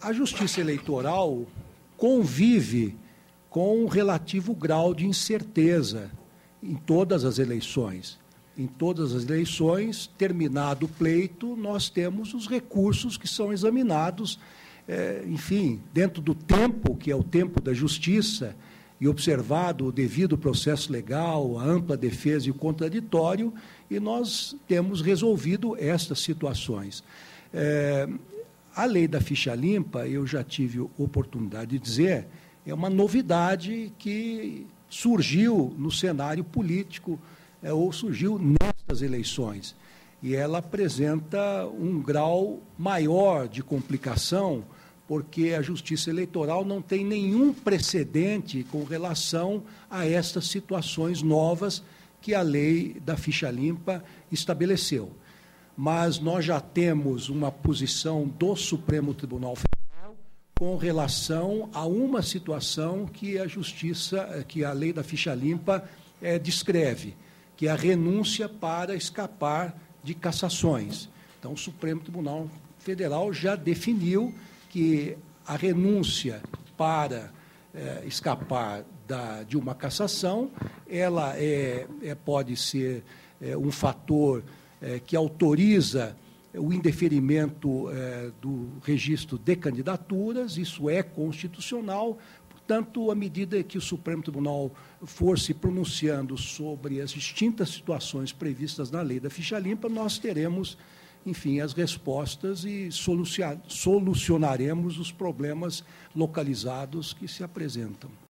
A Justiça Eleitoral convive com um relativo grau de incerteza em todas as eleições. Em todas as eleições, terminado o pleito, nós temos os recursos que são examinados, enfim, dentro do tempo, que é o tempo da justiça, e observado o devido processo legal, a ampla defesa e o contraditório, e nós temos resolvido estas situações. A lei da ficha limpa, eu já tive oportunidade de dizer, é uma novidade que surgiu no cenário político, ou surgiu nestas eleições, e ela apresenta um grau maior de complicação, porque a Justiça Eleitoral não tem nenhum precedente com relação a estas situações novas que a lei da ficha limpa estabeleceu. Mas nós já temos uma posição do Supremo Tribunal Federal com relação a uma situação que a lei da ficha limpa descreve, que é a renúncia para escapar de cassações. Então, o Supremo Tribunal Federal já definiu que a renúncia para escapar de uma cassação, ela pode ser um fator que autoriza o indeferimento do registro de candidaturas, isso é constitucional. Portanto, à medida que o Supremo Tribunal for se pronunciando sobre as distintas situações previstas na lei da ficha limpa, nós teremos, enfim, as respostas e solucionaremos os problemas localizados que se apresentam.